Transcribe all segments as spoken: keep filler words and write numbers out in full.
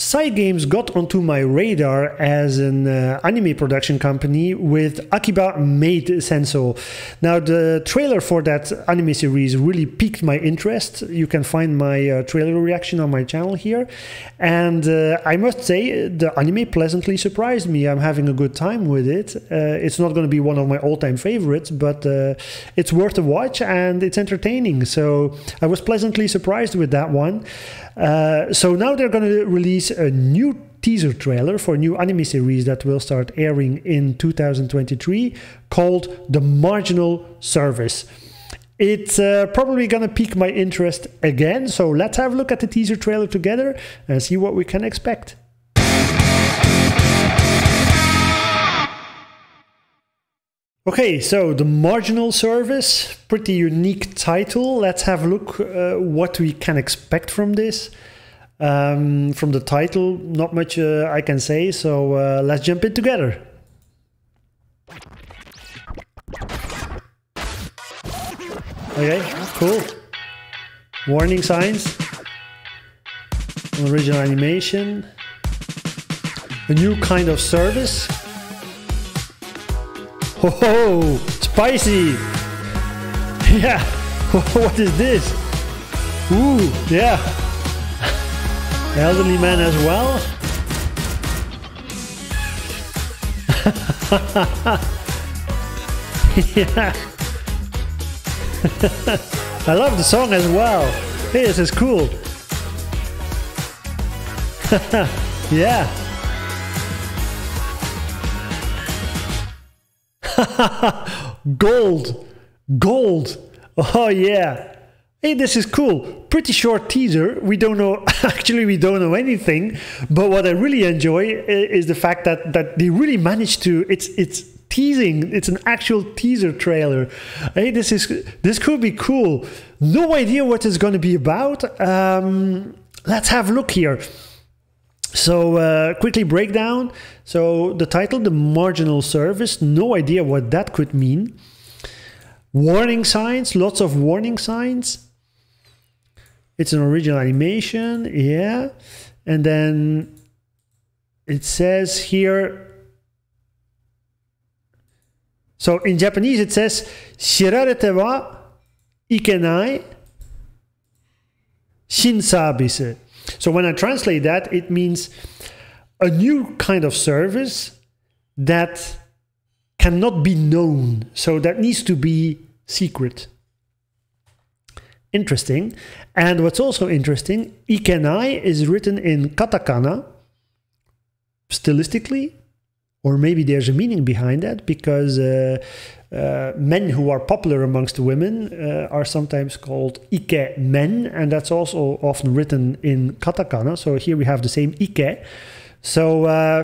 Cygames got onto my radar as an uh, anime production company with Akiba Maid Sensou. Now, the trailer for that anime series really piqued my interest. You can find my uh, trailer reaction on my channel here. And uh, I must say, the anime pleasantly surprised me. I'm having a good time with it. Uh, it's not going to be one of my all-time favorites, but uh, it's worth a watch and it's entertaining. So I was pleasantly surprised with that one. Uh, so now they're going to release a new teaser trailer for a new anime series that will start airing in two thousand twenty-three called The Marginal Service. It's uh, probably gonna pique my interest again, so let's have a look at the teaser trailer together and see what we can expect. Okay, so The Marginal Service, pretty unique title. Let's have a look uh, what we can expect from this. Um, from the title, not much uh, I can say, so uh, let's jump in together. Okay, cool. Warning signs. Original animation. A new kind of service. Ho ho! Spicy! Yeah! What is this? Ooh, yeah! Elderly man as well. Yeah. I love the song as well. Hey, this is cool. Yeah. Gold. Gold. Oh yeah. Hey, this is cool. Pretty short teaser. We don't know, actually we don't know anything, but what I really enjoy is the fact that that they really managed to, it's it's teasing, it's an actual teaser trailer. Hey, this is, this could be cool. No idea what it's going to be about. Um, let's have a look here. So uh, quickly breakdown. So the title, The Marginal Service, no idea what that could mean. Warning signs, lots of warning signs. It's an original animation, yeah. And then it says here, so in Japanese it says "Shirarete wa ikenai shinsabisu." So when I translate that, it means a new kind of service that cannot be known, so that needs to be secret. Interesting. And what's also interesting, ikenai is written in katakana, stylistically, or maybe there's a meaning behind that, because uh, uh, men who are popular amongst women uh, are sometimes called ike men, and that's also often written in katakana. So here we have the same ike. So, uh,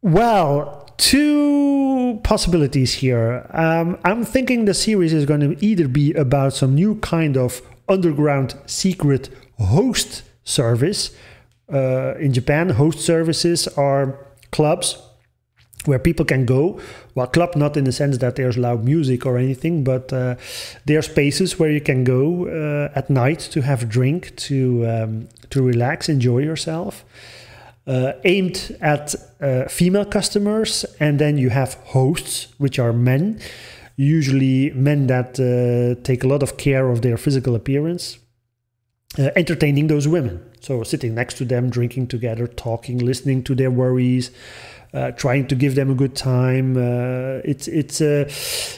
well, two possibilities here. Um, I'm thinking the series is going to either be about some new kind of underground secret host service. Uh, in Japan, host services are clubs where people can go. Well, club not in the sense that there's loud music or anything, but uh, there are spaces where you can go uh, at night to have a drink, to, um, to relax, enjoy yourself. Uh, aimed at uh, female customers, and then you have hosts, which are men, usually men that uh, take a lot of care of their physical appearance, uh, entertaining those women. So sitting next to them, drinking together, talking, listening to their worries, uh, trying to give them a good time. Uh, it's it's uh,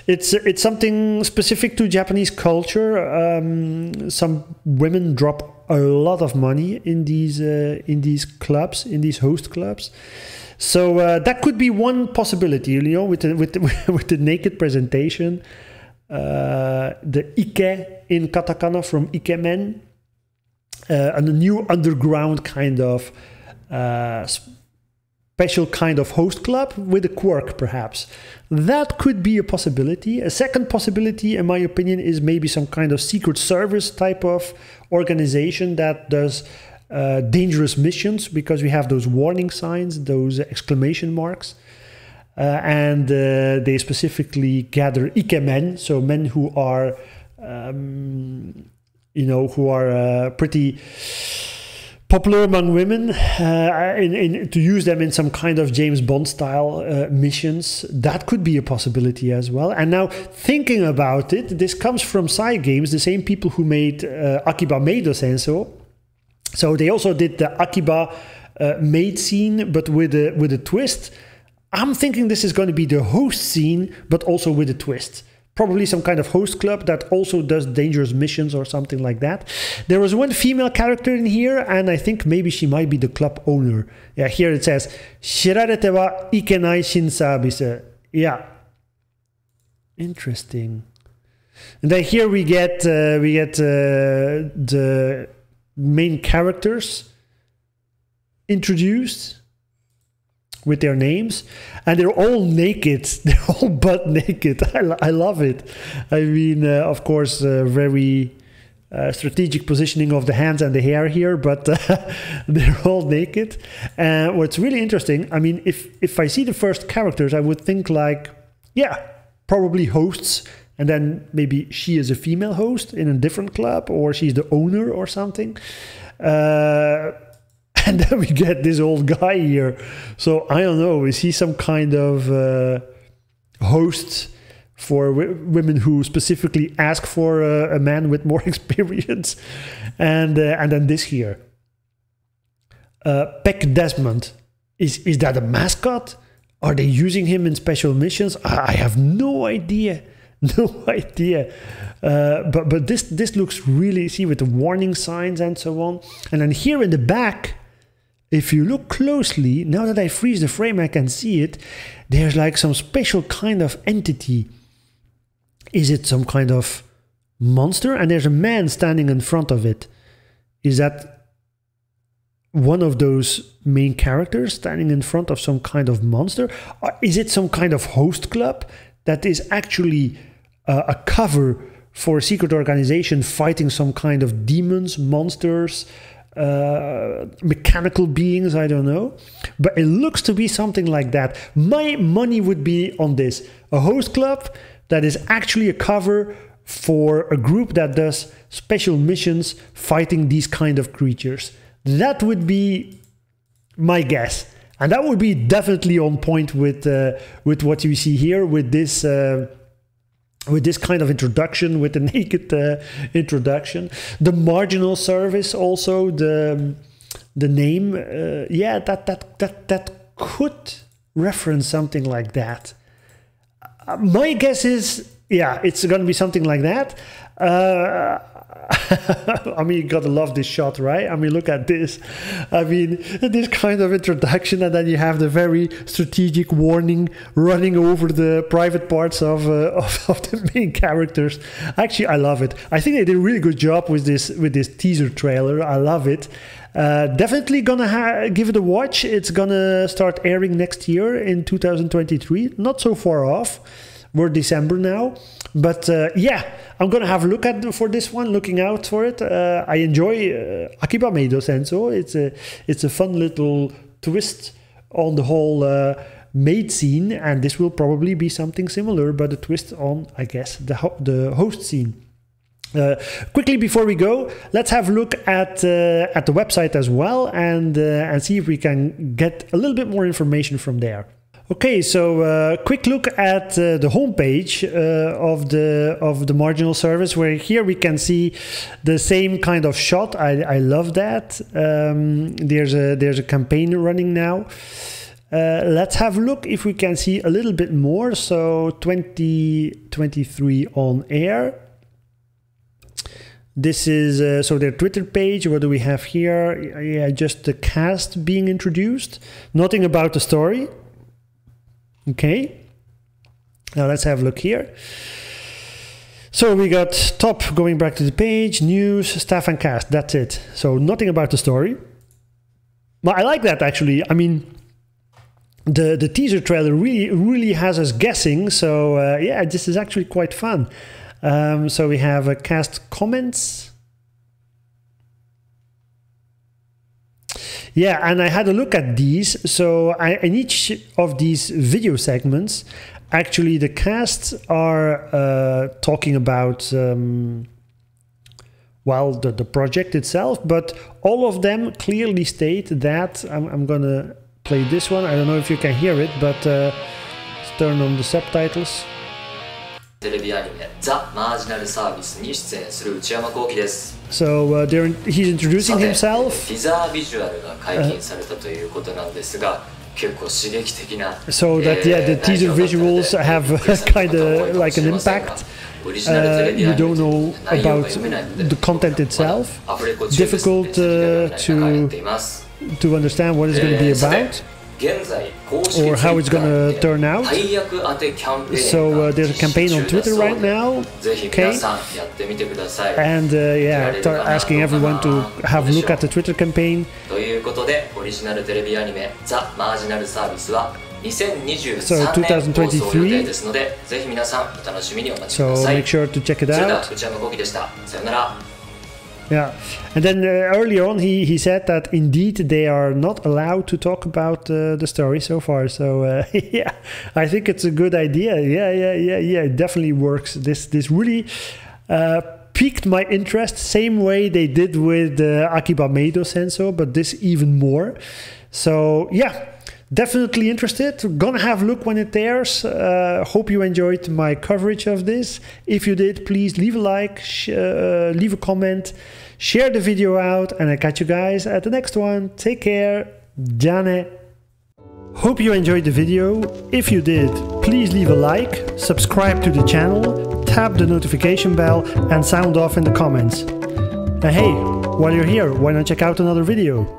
it's it's something specific to Japanese culture. Um, some women drop a lot of money in these uh, in these clubs, in these host clubs. So uh, that could be one possibility, you know, with the, with the, with the naked presentation, uh, the ike in katakana from ikemen, uh, and a new underground kind of uh, special kind of host club with a quirk, perhaps. That could be a possibility. A second possibility, in my opinion, is maybe some kind of secret service type of organization that does uh, dangerous missions, because we have those warning signs, those exclamation marks, uh, and uh, they specifically gather ikemen, so men who are, um, you know, who are uh, pretty popular among women, uh, in, in, to use them in some kind of James Bond style uh, missions. That could be a possibility as well. And now thinking about it, this comes from Cygames, the same people who made uh, Akiba Maid Sensou. So they also did the Akiba uh, Maid scene, but with a, with a twist. I'm thinking this is going to be the host scene, but also with a twist. Probably some kind of host club that also does dangerous missions or something like that. There was one female character in here, and I think maybe she might be the club owner. Yeah, here it says, "Shirarete wa ikenai shinsabisu." Yeah. Interesting. And then here we get, uh, we get uh, the main characters introduced with their names, and they're all naked. They're all butt naked. I, I love it. I mean, uh, of course, uh, very uh, strategic positioning of the hands and the hair here, but uh, they're all naked. And uh, what's really interesting, I mean, if if I see the first characters, I would think like, yeah, probably hosts, and then maybe she is a female host in a different club, or she's the owner or something. Uh, And then we get this old guy here. So I don't know, is he some kind of uh, host for w women who specifically ask for a, a man with more experience? And uh, and then this here. Uh, Peck Desmond. Is, is that a mascot? Are they using him in special missions? I have no idea. No idea, uh, but but this this looks really, see, with the warning signs and so on. And then here in the back, if you look closely, now that I freeze the frame, I can see it. There's like some special kind of entity. Is it some kind of monster? And there's a man standing in front of it. Is that one of those main characters standing in front of some kind of monster? Or is it some kind of host club that is actually Uh, a cover for a secret organization fighting some kind of demons, monsters, uh, mechanical beings, I don't know. But it looks to be something like that. My money would be on this. A host club that is actually a cover for a group that does special missions fighting these kind of creatures. That would be my guess. And that would be definitely on point with, uh, with what you see here, with this... Uh, with this kind of introduction, with the naked uh, introduction. The Marginal Service also, the the name, uh, yeah, that that that that could reference something like that. Uh, my guess is, yeah, it's going to be something like that. Uh, I mean, you gotta love this shot, right? I mean, look at this. I mean, this kind of introduction, and then you have the very strategic warning running over the private parts of uh, of, of the main characters. Actually, I love it. I think they did a really good job with this with this teaser trailer. I love it. Uh, definitely gonna ha give it a watch. It's gonna start airing next year in two thousand twenty-three. Not so far off. We're December now, but uh, yeah, I'm gonna have a look at for this one, looking out for it. Uh, I enjoy uh, Akiba Maid Sensou. It's a it's a fun little twist on the whole uh, maid scene, and this will probably be something similar, but a twist on, I guess, the ho the host scene. Uh, quickly before we go, let's have a look at uh, at the website as well, and uh, and see if we can get a little bit more information from there. Okay, so uh, quick look at uh, the homepage uh, of the of the Marginal Service, where here we can see the same kind of shot. I, I love that. Um, there's a there's a campaign running now. Uh, let's have a look if we can see a little bit more. So twenty twenty-three on air. This is uh, so their Twitter page. What do we have here? Yeah, just the cast being introduced. Nothing about the story. Okay, now let's have a look here. So we got top, going back to the page, news, staff and cast, that's it. So nothing about the story. But I like that actually. I mean, the, the teaser trailer really, really has us guessing. So uh, yeah, this is actually quite fun. Um, so we have a cast comments. Yeah, and I had a look at these. So I, in each of these video segments, actually the casts are uh, talking about um, well, the, the project itself, but all of them clearly state that, I'm, I'm gonna play this one, I don't know if you can hear it, but uh, let's turn on the subtitles. テレビアニメ「The Marginal Service」に出演する内山昂輝です。So, uh, they're, he's introducing himself. ティザービジュアルが解禁されたということなんですが、結構刺激的な。So that yeah, the teaser visuals have kind of like an impact. Uh, you don't know about the content itself. Difficult uh, to to understand what it's going to be about. Or how it's gonna turn out. So uh, there's a campaign on Twitter right now, okay? And uh, yeah, asking everyone to have a look at the Twitter campaign. So twenty twenty-three. So make sure to check it out. Yeah, and then uh, earlier on he, he said that indeed they are not allowed to talk about uh, the story so far, so uh, yeah, I think it's a good idea. Yeah, yeah, yeah, yeah, it definitely works. This this really uh, piqued my interest, same way they did with uh, Akiba Maid Sensou, but this even more. So yeah, definitely interested, gonna have a look when it airs. Uh, hope you enjoyed my coverage of this. If you did, please leave a like, sh uh, leave a comment, share the video out, and I'll catch you guys at the next one. Take care, Jane. Hope you enjoyed the video. If you did, please leave a like, subscribe to the channel, tap the notification bell, and sound off in the comments. And hey, while you're here, why not check out another video?